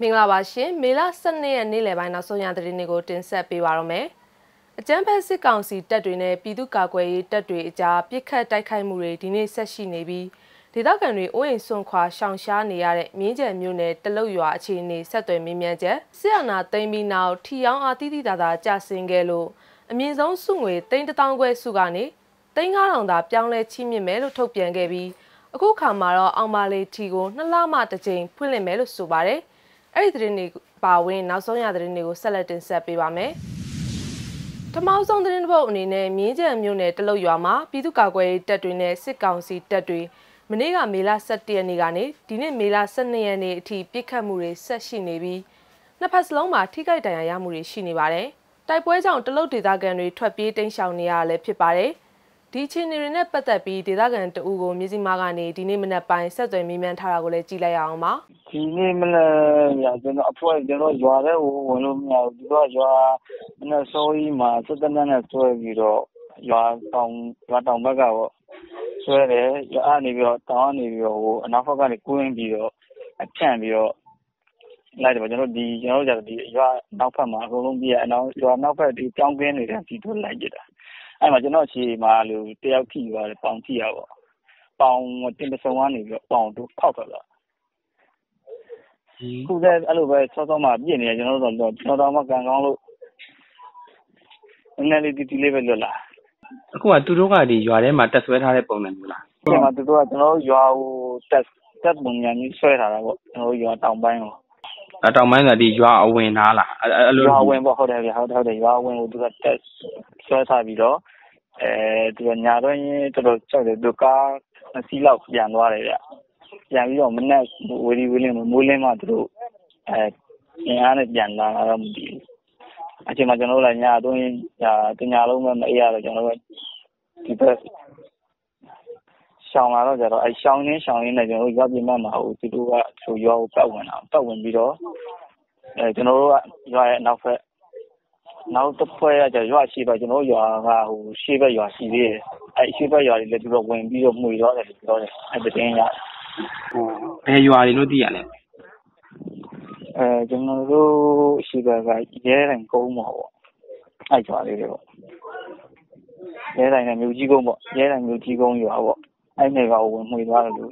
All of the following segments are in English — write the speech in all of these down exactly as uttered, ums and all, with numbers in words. Minglabashin, Mila Sunday and Nilevana Soyandrinigo Tinsepi Varome. A Jampasi Council Tadrine, Pidukaque, Tadrija, Pika Daikai Mure, Dine Sashi Nebi. The Daganry Owen Sonqua, Shangsha Niare, Media Mune, Teloyua Chini, Sato Mimiaje, Siana, Demi now, Tiang Artidi Dada, Jasingelo. A means on Sunway, Taint Tangue Sugani. Tingaranda, Pianle Chimmy Melo Topian Gaby. A Kukamara, Amale Tigo, Nalama Tajin, Pulling Melo Subare. Eritrini Bawin, Nasonia Drinigo, Salatin Sapivame. Tomaz on the Nine, Media Mune, Teloyama, Pidukaque, Tadrine, Sick Council, Tadri. Meniga Mila Satia Nigani, Dine Mila Saniani, T. Picamure, Sashinibi. Napas Loma, Tiga Diamuri, Shinibare. Typeways on the loaded again, Trapi, and Shauniale, Pipare. Teaching Renepatapi, Didagan to Ugo, Missing Magani, Dinimina Pine, Sato, Miman Taragole, Gilayama. Dinimina, the appointment, the Roswara, Volumia, Roswa, and so he must, the man at twelve euro. You are from Ratambaga. So, you are near your town, you and I forgot it couldn't be your attempt. You are now from Colombia, and now you are now for the town green and people like it. I imagine not see Malu, T L P, or Pound Tiago. Pound Timberson one is your pound to cover. Who says, I love it, Sotoma, Jenny, and you know, Sotoma can only deliver the law. Aku atu doa di jualan mata suai thare pomen mula. Mata doa jono jual tes tes bunga ni suai thara bo jual tangbai bo. Tangbai la di jual awen nala. Jual awen bo kau dah kau dah jual awen untuk tes suai thara bilo. Eh tu nyata ni terus cakap duka silau januar ni ya. Yang itu mana wili wili mulai matu eh ni anak januar ada mudi. Actually, my general and Yadwin, Tinalo, and Yara general. Shall I shall in, shall in, and you got the mamma to do that to your power now. But when we do, you know, you are now the prayer that you are she, but you know, you are who shiver your C V. I shiver your little when we move your at the same time. There you are in Udian. General Shiba, yeah, and go more. I got it. Yeah, I'm a Mujigo, yeah, I'm Mujigo, you are. I never went with Waterloo.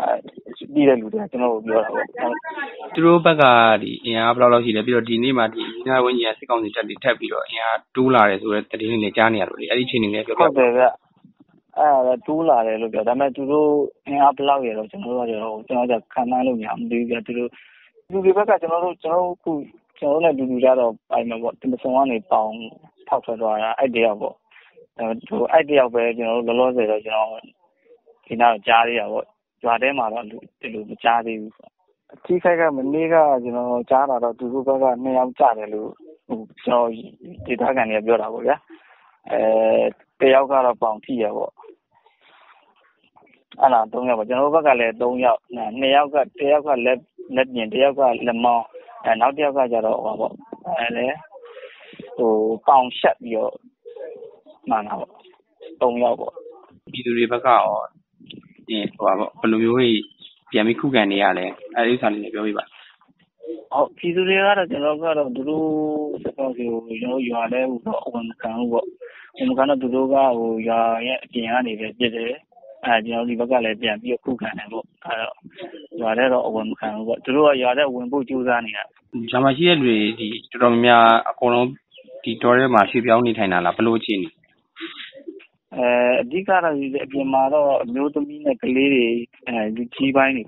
I didn't know. Through Bagadi, in Abla, he appeared in Nima, now when you are second in the table, you are two lares were in the January. I didn't even get a two lare look at them to do in Abla, you know, the Kanalo, do you get to do? Do you back at another general who can only do that of I know what the someone is found talks about idea of to idea of you know the laws that you know in our jari or Jadema to Jadi Tika Maniga, you know, Jara to Rubaga, may have Jaralu. So did I can have your hour? Uh, they all got a bounty. And I don't have a general bagale, don't you? And they all got they all got left. Let me deal with the more and out there. So, pound shut your man out. Don't you go? You river cow or Palumi, Yamiku and the alley. I use on the river. Oh, Pizuria, the lover of Duru, you know, you are there with one can walk. Umkana Duruga, who you are yet the Annie, I don't even got it. You're cook and look. You are there or one can go through a yard when both you are near. Jamajiri, the Romia, Akono, Titoria, Marshall, only Tana, Palochin. Dikara is a Pimaro, Mutomina, Kaliri, and the Chibani.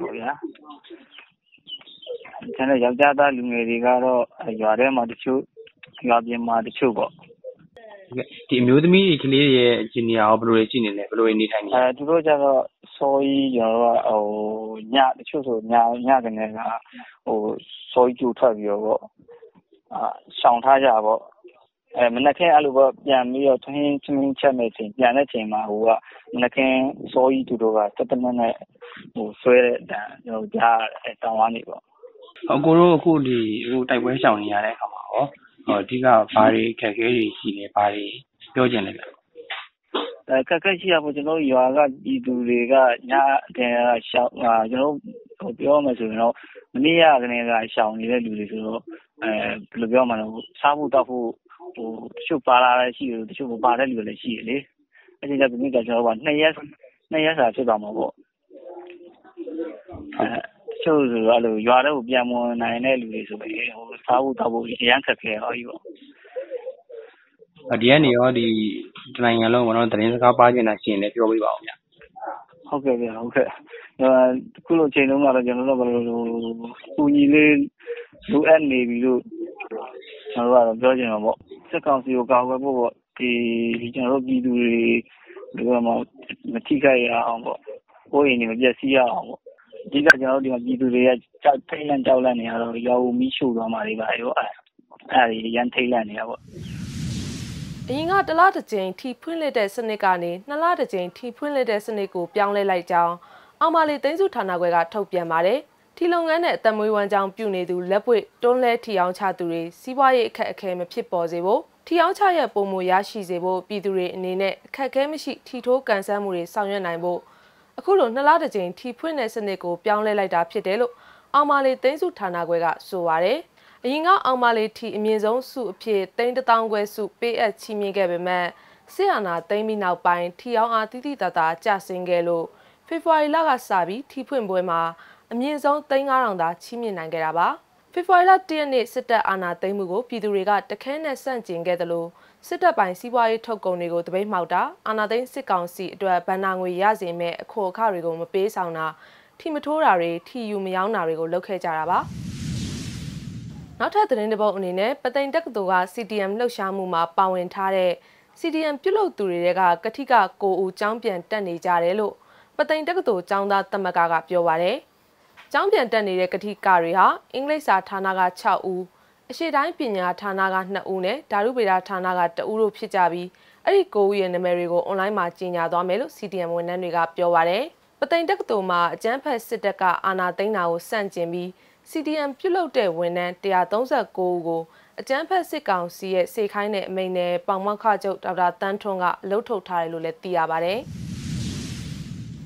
Tana Yagada, Lumerigaro, Yarema, the Chu, Yadima, the Chubo. The mutiny clearly in operation in every time. To go soy or yard, children, yagan, or soy to twelve euro. Shantajabo. Menake Aluba, Yamio to him to me, Chamatin, Yanatima, who are Menake soy to do a settlement who swear that no yard at Tawanibo. A guru could be root I wish on Yanaka. Or these are very carefully seen by Georgian. 呃，佢佢之後我見到而家嘅熱度嚟㗎，而家誒少啊，就我表妹就講，你啊嗰啲嘅少年嘅熱度就誒，表妹就差唔多乎，少巴拉嘅事，少巴拉嘅熱度事咧，而且就邊個就話，你而家你而家就做乜嘢？誒，就是話咯，而家都變冇奶奶熱度嘅，差唔多乎一樣嘅嘅，哎呦！ Adian ni, orang di tengah lalu orang teringat apa aja nasi ni, tiada bau ya. Okay, okay. Kalau cenderung ada cenderung kalau punya ni tuan ni biru, kalau ada cenderung apa? Sekarang si orang kau kau di cenderung biru ni, kalau mau macam kaya apa? Oh ini macam siapa? Jika cenderung biru ni, Thailand Thailand ni ada, jauh misu lah macam itu. Ada yang Thailand ni apa? Ingat dalam terjeng tipu lede senekani, dalam terjeng tipu lede seneku piang lelai jang. Amali tenzu tanah gua topian mare. Tilongan eh temui wanjang pune tu lepu don le tiang chaturi siwai keke mepsi bozebo. Tiang caya bomu yashi zebo biduri nene keke mepsi tito kansa muri sangyuan naibo. Akulon dalam terjeng tipu lede seneku piang lelai dapet delo. Amali tenzu tanah gua suware. Ingat amali ti mizon su pie tenda tangguh su pie cimi kebeme. Siapa temi naupain tiang antiti tata jasinggalu. Februari laga sabi ti pun boleh ma. Mizon tengah randa cimi nangeraba. Februari laga tiennya seta anak temu go piduriga terkena sanjinggalu. Seta pain siwa itu kongnego terbeh mauda. Anak teng sekangsi dua penangui yazime kokarigo mepesana. Ti metorari ti yumianarigo lokejaraba. Nota terendam ini ne, penting tak doa C D M lakshamu ma pawen thare. C D M pulau turiraga ketika kau champion tani jarelo. Penting tak doa cangda tembaga piaware. Champion tani ketika riha English thanaga chau. Sedain pinya thanaga naune darubira thanaga tauru pijabi. Ari kau yang Amerigo online macinya doa melu C D M weneriga piaware. Penting tak doa ma jampas sedeka anak tengau sanjemi. C D M ပြုလုပ်တဲ့ဝန်ထမ်း one hundred thirty-nine ကိုအကြမ်းဖက်စစ်ကောင်စီရဲ့စေခိုင်းတဲ့အမိန့်နဲ့ပေါင်မခချုပ်ဒေါက်တာတန်းထွန်းကလှုပ်ထုတ်ထားတယ်လို့လည်းသိရပါတယ်